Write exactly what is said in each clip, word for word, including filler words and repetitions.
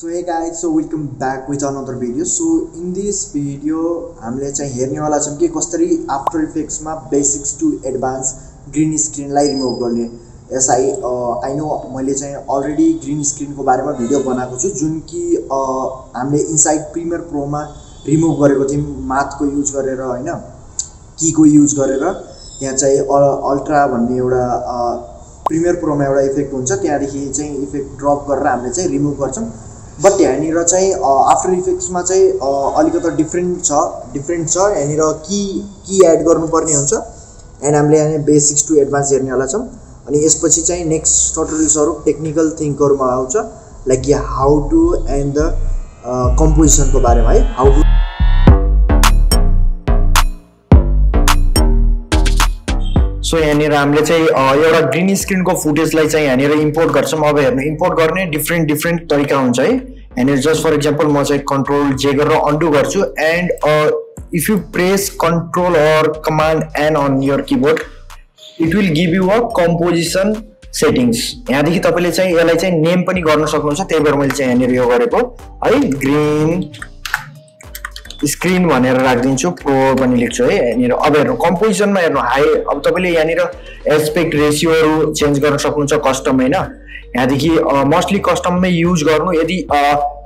So hey guys, so welcome back with another video. So in this video हामीले चाहिँ हेर्ने वाला छौं कि कसरी आफ्टर इफेक्ट्स मा basics to advance green screen लाई रिमुभ गर्ने. यस आई आई नो मैले चाहिँ अलरेडी ग्रीन स्क्रीन को बारेमा भिडियो बनाएको छु जुन कि हामीले इनसाइड प्रीमियर प्रो मा रिमुभ गरेको थियौं माथ को युज गरेर हैन की को युज गरेर. त्यहाँ चाहिँ अल्ट्रा भन्ने एउटा प्रीमियर प्रो मा एउटा इफेक्ट हुन्छ, त्यहाँदेखि चाहिँ इफेक्ट ड्रप गरेर हामीले चाहिँ रिमुभ गर्छौं. बट यहाँ चाहिँ आफ्टर इफेक्ट्स में अलिकता डिफ्रेंट छ डिफ्रेंट छ यहाँ की की एड गर्नुपर्ने हुन्छ. एन्ड हामीले यहाँ बेसिक्स टू एडभान्स हेर्ने वाला छौं. अनि यसपछि चाहिँ नेक्स्ट ट्युटोरियल्सहरु टेक्निकल थिंकहरुमा आउँछ, लाइक या how to end the composition को बारेमा है. हाउ टू सो यहाँ हमें एउटा ग्रीन स्क्रीन को फुटेज यहाँ इम्पोर्ट कर. अब हेर्नु इम्पोर्ट करने डिफ्रेंट डिफ्रेंट तरीका होता है. यहाँ जस्ट फर एक्जाम्पल मैं कंट्रोल जे कर अंडू गर्छु and if you press control और command N on your keyboard it will give you a composition settings. यहाँ देखि तपाईले चाहिँ यसलाई चाहिँ नेम पनि गर्न सक्नुहुन्छ. त्यही भएर मैले चाहिँ यहाँ यो गरेको है ग्रीन स्क्रीन भनेर राख्दिन्छु, प्रो पनि लेख्छु है यहाँ. अब हेर्नु कम्पोजिसन मा हेर्नु हाई. अब तपाईले यहाँ एस्पेक्ट रेशियोहरु चेन्ज गर्न सक्नुहुन्छ कस्टम हैन. यहाँ देखि मोस्टली कस्टम मै युज गर्नु. यदि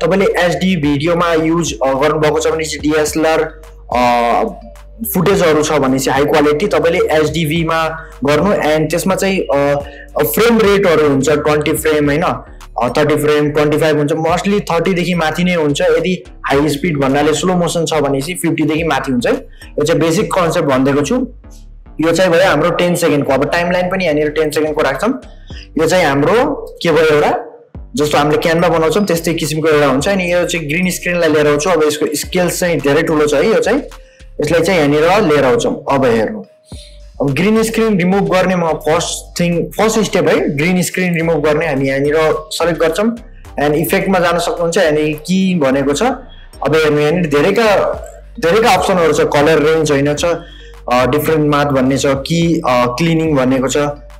तपाईले एचडी भिडियो मा युज गर्नु भएको छ भने डीएसएलआर फुटेजहरु छ भने चाहिँ हाई क्वालिटी तपाईले एचडीवी मा गर्नु. एन्ड त्यसमा चाहिँ फ्रेम रेटहरु हुन्छ बीस फ्रेम हैन, तीस फ्रेम पच्चीस हुन्छ मोस्टली, तीस देखि माथि नै हुन्छ. यदि हाई स्पीड भन्नाले स्लो मोसन छ भने चाहिँ पचास देखि माथि हुन्छ. यो चाहिँ बेसिक कन्सेप्ट भन्दैको छु. यो चाहिँ भयो हाम्रो दस सेकेन्डको. अब टाइम लाइन पनि यहाँ दस सेकेन्डको राख्छौं. यो चाहिँ हाम्रो के भयो एउटा जस्तो हामीले क्यानभा बनाउँछौं त्यस्तै किसिमको एउटा हुन्छ. अनि यो चाहिँ ग्रीन स्क्रिनलाई लिएर आउँछु. अब यसको स्केल चाहिँ धेरै ठुलो छ है. यो चाहिँ यसलाई चाहिँ यहाँ लिएर आउँछौं. अब हेर्नु अब ग्रीन स्क्रीन रिमुभ गर्ने म फर्स्ट थिंग फर्स्ट स्टेप है ग्रीन स्क्रीन रिमुभ गर्ने. हामी यहाँ सेलेक्ट गर्छौं एन्ड इफेक्ट में जान सक्नुहुन्छ. यहाँ की भनेको छ. अब हेर्नु यहाँ धेरैका धेरैका अप्सनहरु छ. कलर रेन्ज हैन छ, डिफ्रेन्ट माथ भन्ने छ, की क्लिनिङ भनेको छ,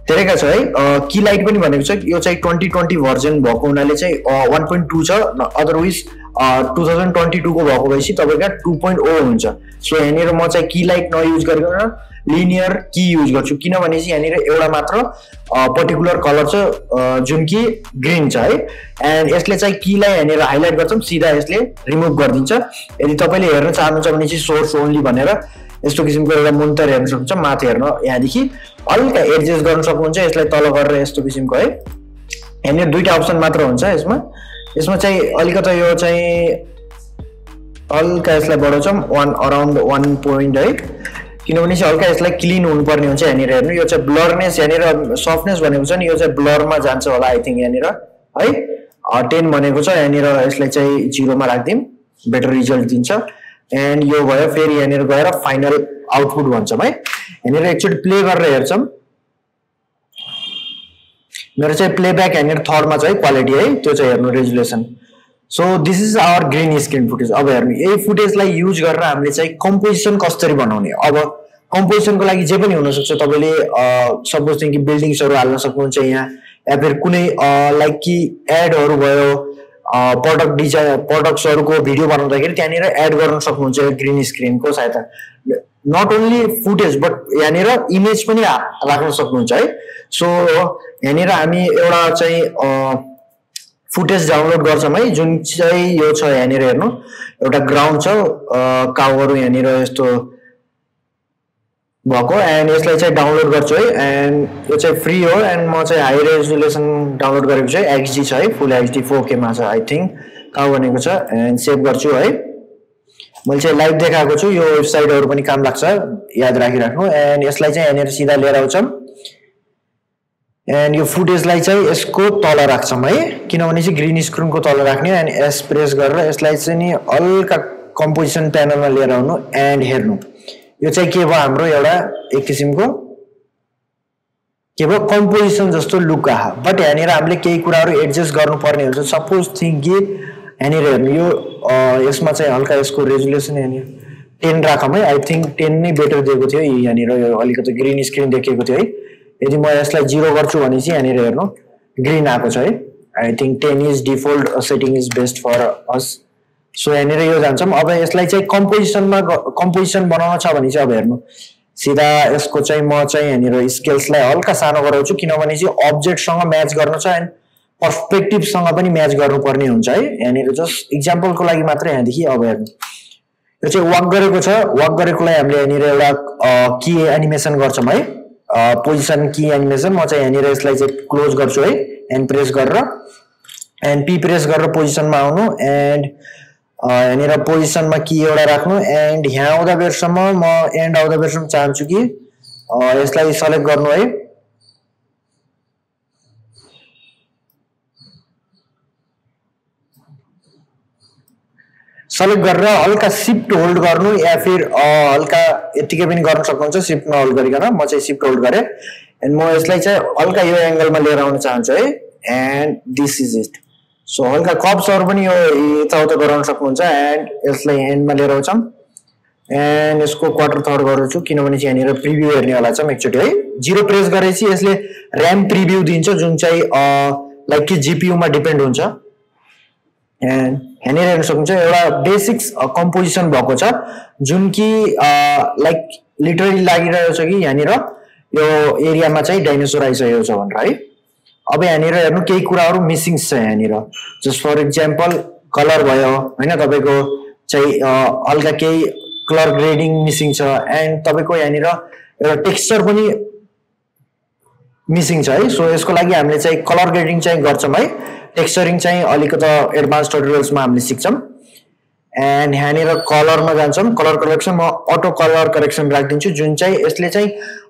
धेरैका छ है. की लाइट पनि भनेको छ. यो चाहिँ ट्वेन्टी ट्वेन्टी भर्जन भएको हुनाले चाहिँ वन पोइन्ट टू छ, otherwise two thousand twenty two को भएको भएपछि तपाईका टू पोइन्ट ओ हुन्छ. सो यहाँ म चाहिँ की लाइट नयुज गरेर लिनियर की यूज गर्छु किनभने चाहिँ यहाँ एउटा मात्र पर्टिकुलर कलर छ जुन कि ग्रीन छ है. एन्ड यसले चाहिँ कीलाई यहाँ हाइलाइट गर्छौं सीधा यसले रिमुभ गर्दिन्छ. यदि तपाईले हेर्न चाहनुहुन्छ भने चाहिँ सोर्स ओन्ली भनेर यस्तो किसिमको एउटा मन्तर हेर्न सक्नुहुन्छ. माथि हेर्न यहाँदेखि हल्का एडजस्ट गर्न सक्नुहुन्छ. यसलाई तल गरेर यस्तो किसिमको है. यहाँ दुईटा अप्सन मात्र हुन्छ यसमा. यसमा चाहिँ अलिकता यो चाहिँ हल्का यसलाई बढाउँछौं वन अराउन्ड वन पोइन्ट है किनभने चाहिँ हल्का यसलाई क्लिन हुनुपर्ने हुन्छ. यहाँ हेर्नु यो चाहिँ ब्लरनेस यहाँ सफ्टनेस भनेको छ नि. यो चाहिँ ब्लरमा जान्छ होला आई थिंक. यहाँ है टेन भनेको छ. यहाँ यसलाई चाहिँ जीरोमा राख्दियौं, बेटर रिजल्ट दिन्छ. एन्ड यो भयो. फेरि यहाँ गएर फाइनल आउटपुट भन्छौँ है. यहाँ एकचोटि प्ले गरेर हेर्छौँ. मेरो चाहिँ प्लेब्याक यहाँ थर्डमा चाहिँ क्वालिटी है. त्यो चाहिँ हेर्नु resolution. So this is our green screen footage. अब हेर्नु यही फुटेजलाई युज गरेर हामीले चाहिँ कम्पोजिसन कसरी बनाउने. अब कम्पोजिसनको लागि जे पनि हुन सक्छ. तपाईले सपोज चाहिँ कि बिल्डिङ्सहरु हाल्न सक्नुहुन्छ यहाँ, या फेरि कुनै लाइक कि एडहरु भयो, प्रडक्ट डिजाइन प्रडक्ट्सहरुको भिडियो बनाउँदाखेरि त्यहाँनिर एड गर्न सक्नुहुन्छ ग्रीन स्क्रिनको सहायता. नट ओन्ली फुटेज बट यहाँ इमेज पनि राख्न सक्नुहुन्छ है. सो यहाँ हामी एउटा चाहिँ फुटेज डाउनलोड गर्छौं है जुन चाहिँ यो छ. यहाँ हेर्नु एउटा ग्राउन्ड छ, काउहरु यहाँ यस्तो भएको. एन्ड यसलाई चाहिँ डाउनलोड गर्छु है. एन्ड यो चाहिँ फ्री हो. एन्ड म चाहिँ हाई रेजुलेसन डाउनलोड गरेको छु. एक्सडी छ है, फुल एक्सडी फोर के मा छ आई थिंक काउ भनेको छ. एन्ड सेभ गर्छु है. मैले चाहिँ लाइभ देखाएको छु. यो वेबसाइटहरु पनि काम लाग्छ, याद राखिराख्नु. एन्ड यसलाई चाहिँ यहाँ सिधा लिएर आउँछौं. एन्ड यो फुटेजलाई चाहिँ यसको तल राख्छौं है किनभने चाहिँ ग्रीन स्क्रिनको तल राख्ने. एन्ड एस प्रेस गरेर यसलाई चाहिँ नि हल्का कम्पोजिसन प्यानलमा लिएर आउनु. एन्ड हेर्नु यो चाहिँ के भयो हाम्रो एउटा एक किसिमको के भयो कम्पोजिसन जस्तो लुक आहा. बट यहाँ हामीले केही कुराहरू एडजस्ट गर्नुपर्ने हुन्छ. सपोज थिंक कि यहाँ हेर्नु यो यसमा चाहिँ हल्का यसको रेजुलेसन यहाँ टेन राखौँ है. आई थिंक टेन नै बेटर दिएको थियो. यहाँ अलिकति ग्रीन स्क्रिन देखिएको थियो है. यदि म यसलाई जीरो गर्छु भने चाहिँ यहाँ हेर्नु ग्रीन आएको छ है. I think ten is default setting is best for us. So here you can see. Now this like composition ma composition banana cha bani cha bhayerno. सीधा इसको चाहिए म चाहिए यानी स्केल्स लाई हल्का सानो गराउँछु किनभने चाहिँ ऑब्जेक्ट सँग म्याच गर्न छ एन्ड पर्सपेक्टिभ सँग पनि म्याच गर्नुपर्ने हुन्छ है. यानी जस्ट एक्जाम्पल को लागि मात्र यहाँ देखि अब हेर्नु यो चाहिँ वर्क गरेको छ. वर्क गरेकोलाई हामीले यानी एउटा की एनिमेसन गर्छौं है, पोजिसन की एनिमेसन. म चाहिँ यानी यसलाई चाहिँ क्लोज गर्छु है एन्ड प्रेस गरेर एन्ड पी प्रेस गरेर पोजिसनमा आउनु एन्ड यानी पोजिशन में कि एउटा राख्नु एंड यहाँ आउँदा बेरसम्म म एन्ड आउँदा बेरसम्म चाहन्छु कि यसलाई सिलेक्ट गर्नु है. सिलेक्ट गरेर हल्का शिफ्ट होल्ड गर्नु या फिर हल्का यतिकै पनि गर्न सक्नुहुन्छ शिफ्ट न होल्ड गरिकन. म चाहिँ शिफ्ट होल्ड गरे एन्ड म यसलाई चाहिँ हल्का यो एंगलमा लिएर आउन चाहन्छु है and this is it. So हल्का कर्ब्सहरु पनि यो यताउता गराउन सक्नुहुन्छ एन्ड यसलाई एन्डमा लिएर आउँछौं एन्ड यसको क्वार्टर थर्ड गर्छु किनभने चाहिँ यहाँ प्रिभ्यू हेर्ने वाला छ एकचोटी है. जीरो प्रेस गरेपछि यसले र्याम प्रिभ्यू दिन्छ जुन चाहिँ लाइक कि जीपीयू मा डिपेन्ड हुन्छ एन्ड हेर्न हेर्न सक्नुहुन्छ एउटा बेसिक कम्पोजिसन भएको छ जुन कि लाइक लिटरली लागिरहेको छ कि यहाँ यो एरियामा चाहिँ डाइनोसोर आइसकेको छ भनेर है. अब यहाँ हेन कई कुछ मिशिंग्स यहाँ जस्ट फर एक्जाम्पल कलर भो है तब को हल्का कई कलर ग्रेडिंग मिशिंग एंड तब को यहाँ टेक्स्चर भी मिशिंग है. सो इसको हमें कलर ग्रेडिंग हाई टेक्स्चरिंग अलिकत एडवांस ट्युटोरियल्स में हमें सीख एंड यहाँ कलर में जान कलर करेक्सन म ऑटो कलर करेक्सन राखी जो इसलिए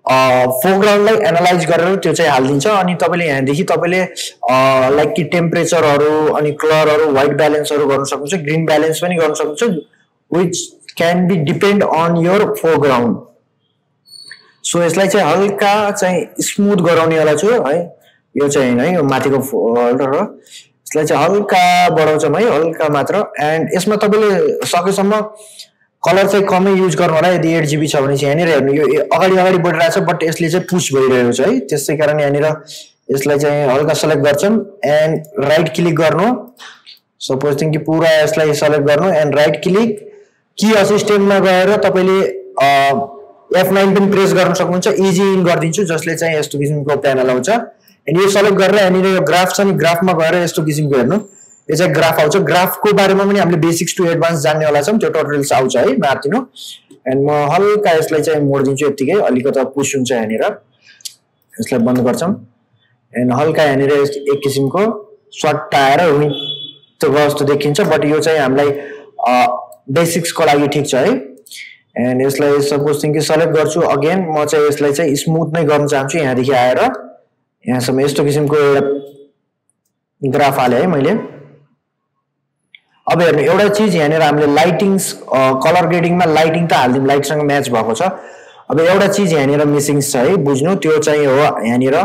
फोरग्राउंड एनालाइज करें हाल्दी तब यहाँ देखि तब लाइक कि टेम्परेचर अभी कलर व्हाइट बैलेंस कर सकता ग्रीन बैलेंस भी कर सकता which can be depend on your foreground. So इसलिए हल्का स्मूथ कराने वाला छू हाई ये मथि को इसलिए हल्का बढ़ाऊ हाई हल्का मात्र एंड इसमें तब सकेसम कलर चाहे कम यूज कर यदि एट जीबी है यहाँ हेन ये अगड़ी अगड़ी बढ़ी रह बट इसलिए पुश भइरहेको है. त्यसै कारण यहाँ इसलिए हल्का सिलेक्ट कर एंड राइट क्लिक गर्नु सपोज थिंक कि पूरा इसलिए सिलेक्ट गर्नु एंड राइट क्लिक की असिस्टेन्ट में गएर तपाईले एफ नाइन पनि प्रेस गर्न सक्नुहुन्छ. इजी इन गर्दिन्छु जसले चाहिँ यस्तो किसिमको प्यानल आउँछ एन्ड यो सिलेक्ट गरेर यहाँ यो ग्राफ छ नि ग्राफमा गएर यस्तो किसिमको हेर्नु यो चाहिँ ग्राफ आउँछ. ग्राफको बारेमा पनि हामीले बेसिक्स टु एडभान्स जान्नेवाला छौँ त्यो ट्युटोरियल्स आउँछ है माथिनो एन्ड म हल्का यसलाई चाहिँ मोड्दिन्छु यतिकै अलिकति पुश हुन्छ यहाँनिर यसलाई बन्द गर्छौँ एन्ड हल्का यहाँनिर एक किसिमको सर्ट आएर हुनेको जस्तो देखिन्छ बट यो चाहिँ हामीलाई बेसिक्स को लागि ठीक छ है. एन्ड यसलाई सपोज थिंक सिलेक्ट गर्छु अगेन म चाहिँ यसलाई चाहिँ स्मूथ नै गर्न चाहन्छु यहाँदेखि आएर यहाँसम्म यस्तो किसिमको एउटा ग्राफ हाले है मैले. अब हेर्नु एउटा चीज यहाँ हामीले लाइटिंग कलर ग्रेडिंग में लाइटिंग तो हाल्दिम लाइटसँग म्याच भएको छ. अब एउटा चीज यहाँ मिसिंग है बुझ्नु त्यो चाहिँ हो यहाँ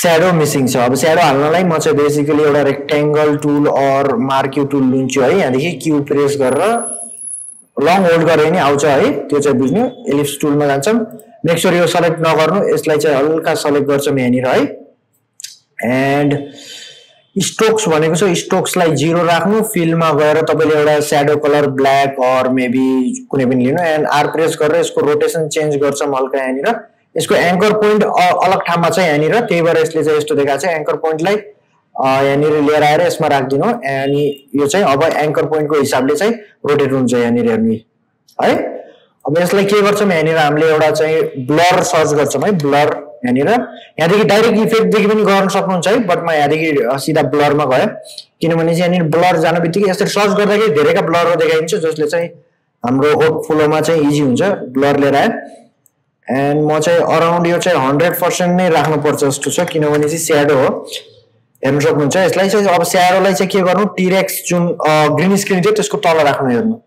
स्याडो मिसिंग छ. अब स्याडो हाल्नलाई म चाहिँ बेसिकली एउटा रेक्टेंगल टूल और मार्क्यू टूल लिन्छु है यहाँदेखि क्यू प्रेस गरेर लङ होल्ड गरे नि आउँछ है त्यो चाहिँ बुझ्नु. एलिप्स टूल में जान्छौं मेक स्योर यो सिलेक्ट नगर्नु यसलाई चाहिँ हल्का सिलेक्ट गर्छौं यहाँ है एंड स्ट्रोक्स भनेको छ स्ट्रोक्सलाई जीरो राख्नु फिल में गएर तपाईले एउटा स्याडो कलर ब्ल्याक और मेबी कुनै पनि लिनु एंड आर प्रेस गरेर यसको रोटेशन चेन्ज गर्छौं हल्का यहाँ यसको एंकर पोइन्ट अलग ठाउँमा छ यहाँ त्यही भएर यसले चाहिँ यस्तो देखाछ एंकर पोइन्टलाई यहाँ लिएर आएर यसमा राख्दिनु एंड यो चाहिँ अब एंकर पोइन्टको हिसाबले चाहिँ रोटेट हुन्छ यहाँ हेर्नु है. अब यसलाई के गर्छौं यहाँ हामीले एउटा चाहिँ ब्लर सर्च गर्छौं है ब्लर यहाँ यहाँ डाइरेक्ट इफेक्ट देखि पनि गर्न सक्नुहुन्छ है बट म यहाँ सीधा ब्लर में गए किनभने यहाँ ब्लर जान बित्तिकै यसरी सर्च गर्दा धेरैका ब्लर देखाइन्छ जसले हाम्रो वर्क फ्लो में इजी हुन्छ. ब्लर लिएर आए एंड म अराउन्ड यो हंड्रेड पर्सेंट नै राख्नु पर्छ जस्तो छ किनभने चाहिँ स्याडो हो हेर्न सक्नुहुन्छ. यसलाई अब स्याडोलाई के गर्नु टीरेक्स जुन ग्रीन स्क्रीन थियो त्यसको तल राख्नु हेर्नु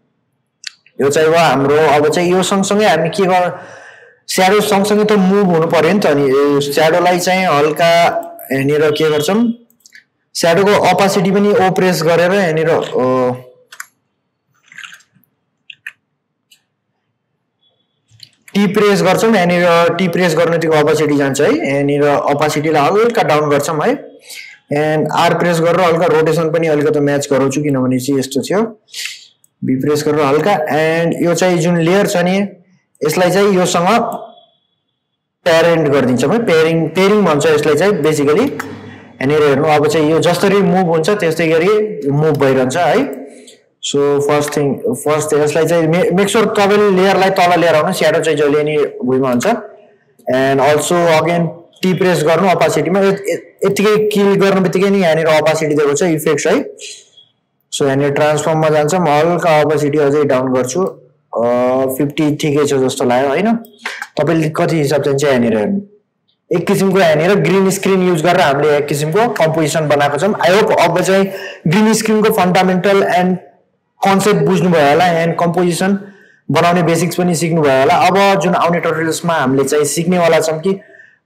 यो चाहिँ हो हाम्रो. अब चाहिँ यो सँगसँगै हामी के गर्नु स्याडो सँगसँगै तो मुभ हुनु पर्यो नि त अनि स्याडोलाई चाहिँ हल्का यहाँ के गर्छौं स्याडो को अपासिटी पनि ओ प्रेस गरेर यहाँ टी प्रेस गर्छौं यहाँ टी प्रेस गर्नुतिको अपासिटी जान्छ है यहाँ अपासिटीलाई हल्का डाउन गर्छौं है एंड आर प्रेस कर हल्का रोटेशन भी अलग मैच करो क्योंकि यो बी प्रेस कर हल्का एंड यो जो लेयर इसलिए पेरेंट कर दी पेरिंग पेरिंग भाई बेसिकली हेर हेन अब यह जसरी मूव होते मूव भैर हाई सो फर्स्ट थिंग फर्स्ट इसलिए मेक स्योर तब लेयर तल लिया आने सैडो जल्दी नहीं भूमि में and also again T press कर अपासिटी में ये किल करने बितिक नहीं यहाँ अपासिटी देखो इफेक्ट्स हाई सो यहाँ ट्रांसफॉर्म में जाना म हल्का अपासिटी अझै डाउन गर्छु फिफ्टी ठीक है जस्तो लाग्यो हैन तपाईले कति हिसाब चाहिए यहाँ हेन एक किसिमको यहाँ ग्रीन स्क्रीन यूज गरेर हामीले एक किसिमको कम्पोजिसन बनाएको छौं। आई होप अब ग्रीन स्क्रीनको फंडामेंटल एंड कन्सेप्ट बुझ्नु भयो होला एन्ड कम्पोजिसन बनाउने बेसिक्स पनि सिक्नु भयो होला। अब जुन आउने ट्युटोरियल्समा हामीले चाहिँ सिक्नेवाला छौं कि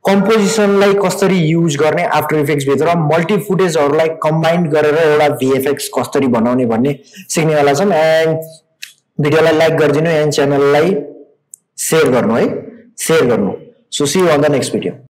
कम्पोजिसनलाई कसरी यूज गर्ने आफ्टर इफेक्ट्स भित्र मल्टी फुटेजहरूलाई कम्बाइन गरेर एउटा भिएफएक्स कसरी बनाउने भन्ने सिक्नेवाला छौं। एन्ड भिडियोलाई लाइक गरिदिनु एन्ड च्यानललाई शेयर गर्नु है शेयर गर्नु। So see you on the next video.